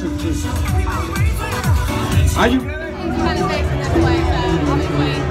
Are you? I'm trying to say something like that.